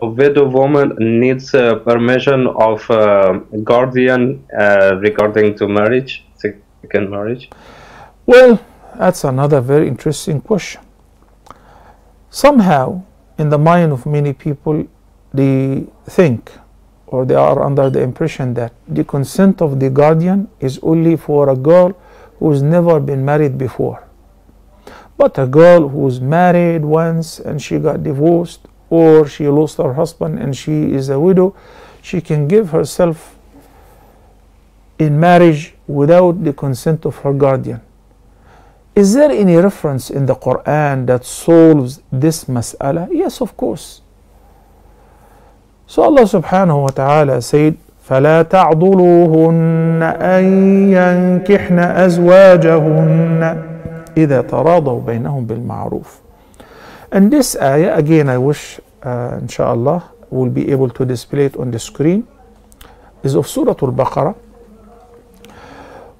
a widow woman needs permission of guardian regarding to marriage, second marriage? Well, that's another very interesting question. Somehow, in the mind of many people, they think or they are under the impression that the consent of the guardian is only for a girl who's never been married before. But a girl who's married once and she got divorced, or she lost her husband and she is a widow, she can give herself in marriage without the consent of her guardian. Is there any reference in the Quran that solves this mas'ala? Yes, of course. So Allah subhanahu wa ta'ala said, فَلَا تَعْضُلُوهُنَّ أَن يَنْكِحْنَ أَزْوَاجَهُنَّ إِذَا تَرَاضَوْا بَيْنَهُمْ بِالْمَعْرُوفِ. And this ayah, again, I wish, inshallah, we'll be able to display it on the screen, is of Surah Al-Baqarah,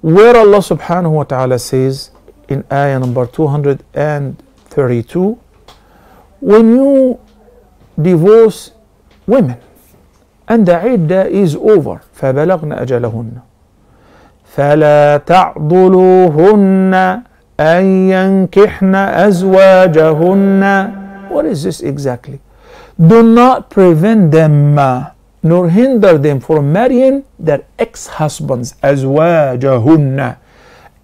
where Allah subhanahu wa ta'ala says, in ayah number 232, when you divorce women and the iddah is over, فَبَلَغْنَ أَجَلَهُنَّ فَلَا تَعْضُلُوهُنَّ أَن يَنْكِحْنَ أَزْوَاجَهُنَّ. What is this exactly? Do not prevent them nor hinder them from marrying their ex-husbands, أَزْوَاجَهُنَّ,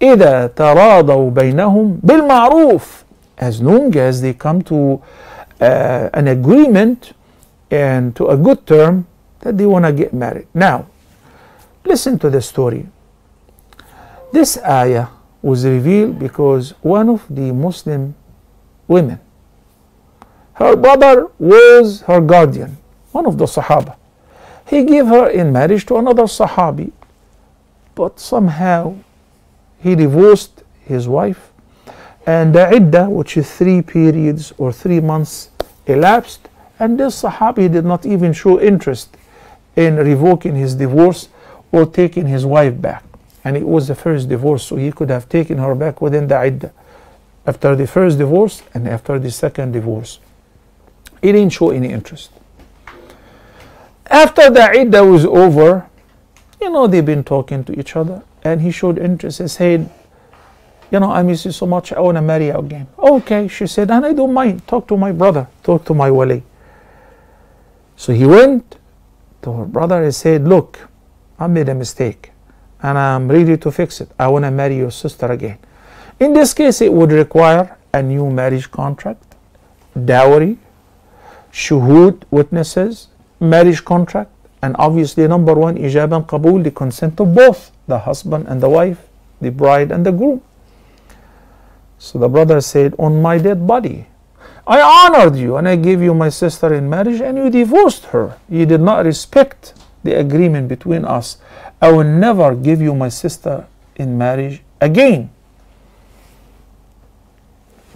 إِذَا تَرَاضَوْا بَيْنَهُمْ بِالْمَعْرُوفِ, as long as they come to an agreement and to a good term that they want to get married. Now, listen to the story. This ayah was revealed because one of the Muslim women, her brother was her guardian, one of the Sahaba. He gave her in marriage to another Sahabi, but somehow he divorced his wife, and the iddah, which is 3 periods or 3 months, elapsed, and this Sahabi did not even show interest in revoking his divorce or taking his wife back. And it was the first divorce, so he could have taken her back within the iddah, after the first divorce and after the second divorce. He didn't show any interest. After the iddah was over, you know, they've been talking to each other, and he showed interest and said, you know, I miss you so much, I want to marry you again. Okay, she said, and I don't mind, talk to my brother, talk to my wali. So he went to her brother and said, look, I made a mistake and I'm ready to fix it. I want to marry your sister again. In this case, it would require a new marriage contract, dowry, shuhud, witnesses, marriage contract, and obviously number one, ijab and kabul, the consent of both, the husband and the wife, the bride and the groom. So the brother said, on my dead body, I honored you and I gave you my sister in marriage and you divorced her. You did not respect the agreement between us. I will never give you my sister in marriage again.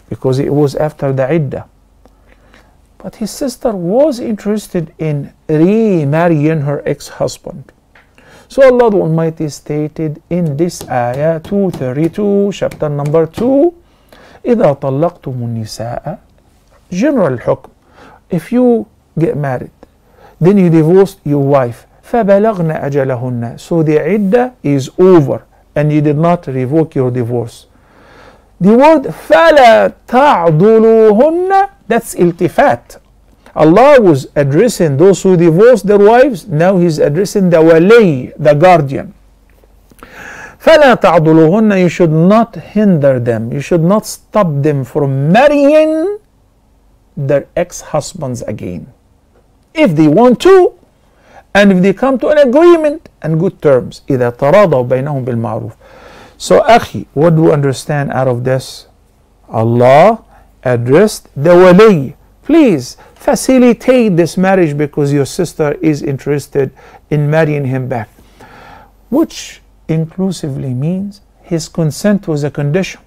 Because it was after the iddah. But his sister was interested in remarrying her ex-husband. So Allah the Almighty stated in this ayah 232, chapter number 2, إِذَا طَلَّقْتُمُ النِّسَاءَ. General hukm, if you get married, then you divorce your wife, فَبَلَغْنَ أَجَلَهُنَّ, so the iddah is over and you did not revoke your divorce. The word فَلَا تَعْضُلُوهُنَّ, that's iltifat. Allah was addressing those who divorced their wives, now He's addressing the wali, the guardian. فَلَا تَعْضُلُوهُنَّ, you should not hinder them, you should not stop them from marrying their ex-husbands again, if they want to, and if they come to an agreement and good terms. إِذَا تَرَاضَوْا بَيْنَهُمْ بِالْمَعْرُوفِ. So, akhi, what do you understand out of this? Allah addressed the wali. Please facilitate this marriage because your sister is interested in marrying him back. Which inclusively means his consent was a condition.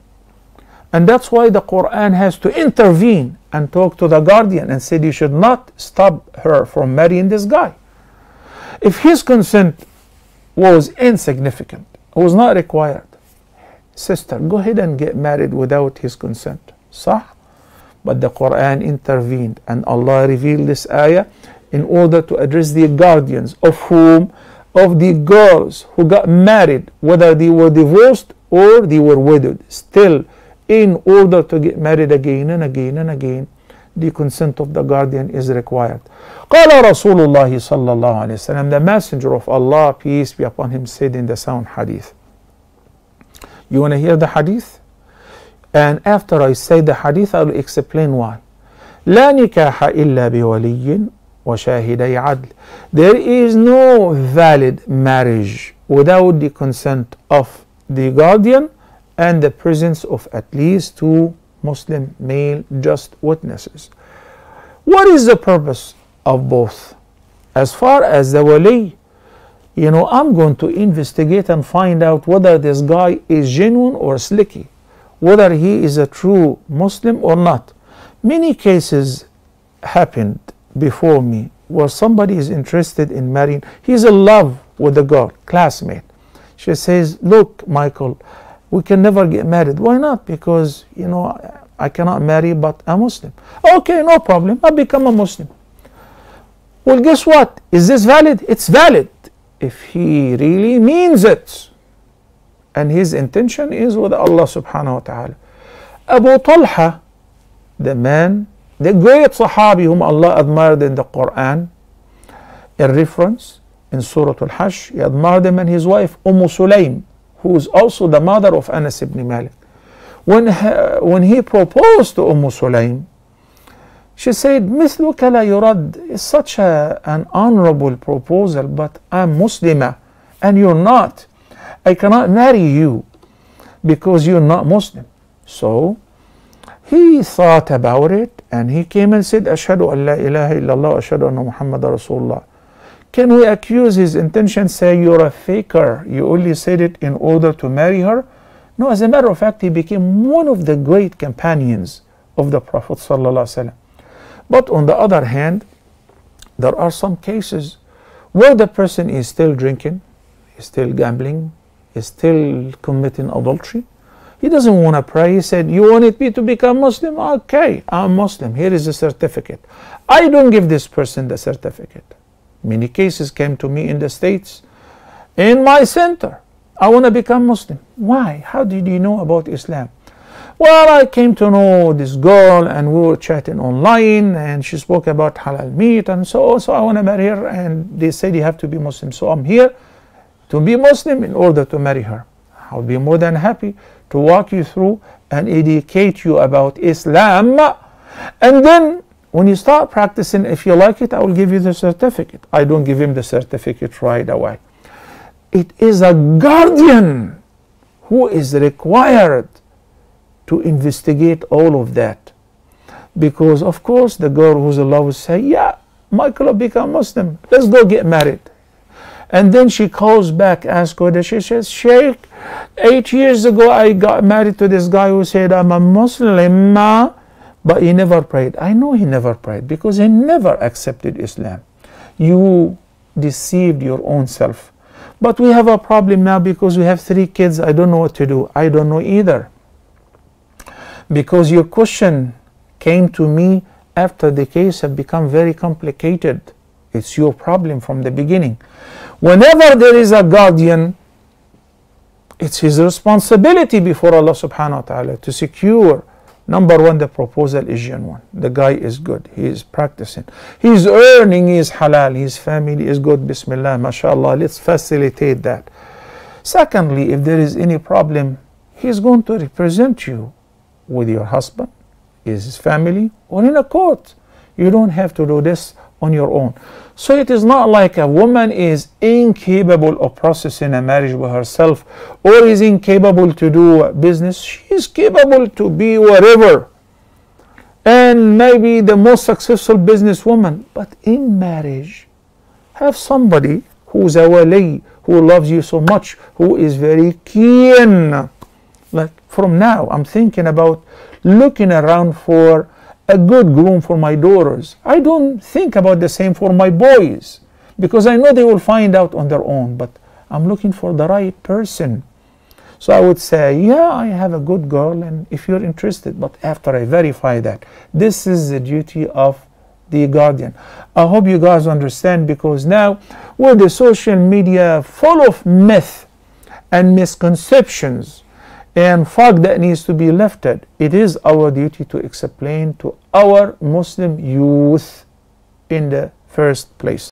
And that's why the Quran has to intervene and talk to the guardian and said you should not stop her from marrying this guy. If his consent was insignificant, it was not required, sister, go ahead and get married without his consent. Sah? But the Quran intervened and Allah revealed this ayah in order to address the guardians of whom? Of the girls who got married, whether they were divorced or they were widowed. Still, in order to get married again and again and again, the consent of the guardian is required. قال رسول الله صلى الله عليه وسلم, the messenger of Allah, peace be upon him, said in the sound hadith. You want to hear the hadith? And after I say the hadith, I will explain why. لا نكاح إلا بولي وشاهدي عدل. There is no valid marriage without the consent of the guardian and the presence of at least two Muslim male just witnesses. What is the purpose of both? As far as the wali, you know, I'm going to investigate and find out whether this guy is genuine or slicky, whether he is a true Muslim or not. Many cases happened before me where somebody is interested in marrying. He's in love with a girl, classmate. She says, look, Michael, we can never get married. Why not? Because, you know, I cannot marry but a Muslim. Okay, no problem. I'll become a Muslim. Well, guess what? Is this valid? It's valid if he really means it. And his intention is with Allah subhanahu wa ta'ala. Abu Talha, the man, the great Sahabi whom Allah admired in the Quran, in reference, in Surah Al-Hash, he admired him and his wife, Sulaym, who is also the mother of Anas ibn Malik. When he proposed to Sulaym, she said, Mithlukala Yurad, is such an honorable proposal, but I'm Muslimah and you're not. I cannot marry you because you're not Muslim. So he thought about it and he came and said, Ashhadu an la ilaha illallah, Ashhadu anna Muhammad Rasulullah. Can we accuse his intention, say you're a faker, you only said it in order to marry her? No, as a matter of fact, he became one of the great companions of the Prophet ﷺ. But on the other hand, there are some cases where the person is still drinking, is still gambling, is still committing adultery. He doesn't want to pray. He said, you wanted me to become Muslim? Okay, I'm Muslim. Here is a certificate. I don't give this person the certificate. Many cases came to me in the States, in my center. I want to become Muslim. Why? How did you know about Islam? Well, I came to know this girl and we were chatting online and she spoke about halal meat and so on. So I want to marry her and they said you have to be Muslim. So I'm here to be Muslim in order to marry her. I'll be more than happy to walk you through and educate you about Islam. And then when you start practicing, if you like it, I will give you the certificate. I don't give him the certificate right away. It is a guardian who is required to investigate all of that. Because, of course, the girl who's in love will say, yeah, Michael will become Muslim. Let's go get married. And then she calls back, asks her, she says, Sheikh, 8 years ago I got married to this guy who said I'm a Muslim, but he never prayed. I know he never prayed because he never accepted Islam. You deceived your own self. But we have a problem now because we have 3 kids. I don't know what to do. I don't know either. Because your question came to me after the case have become very complicated. It's your problem from the beginning. Whenever there is a guardian, it's his responsibility before Allah subhanahu wa ta'ala to secure, number one, the proposal is genuine. The guy is good. He is practicing. He is earning. He is halal. His family is good. Bismillah, mashallah. Let's facilitate that. Secondly, if there is any problem, he is going to represent you with your husband, his family, or in a court. You don't have to do this on your own. So it is not like a woman is incapable of processing a marriage by herself or is incapable to do business. She is capable to be whatever and maybe the most successful businesswoman. But in marriage, have somebody who is a wali, who loves you so much, who is very keen. Like from now, I'm thinking about looking around for a good groom for my daughters. I don't think about the same for my boys because I know they will find out on their own, but I'm looking for the right person. So I would say, yeah, I have a good girl, and if you're interested, but after I verify that. This is the duty of the guardian. I hope you guys understand, because now with the social media full of myth and misconceptions and fog that needs to be lifted, it is our duty to explain to our Muslim youth in the first place.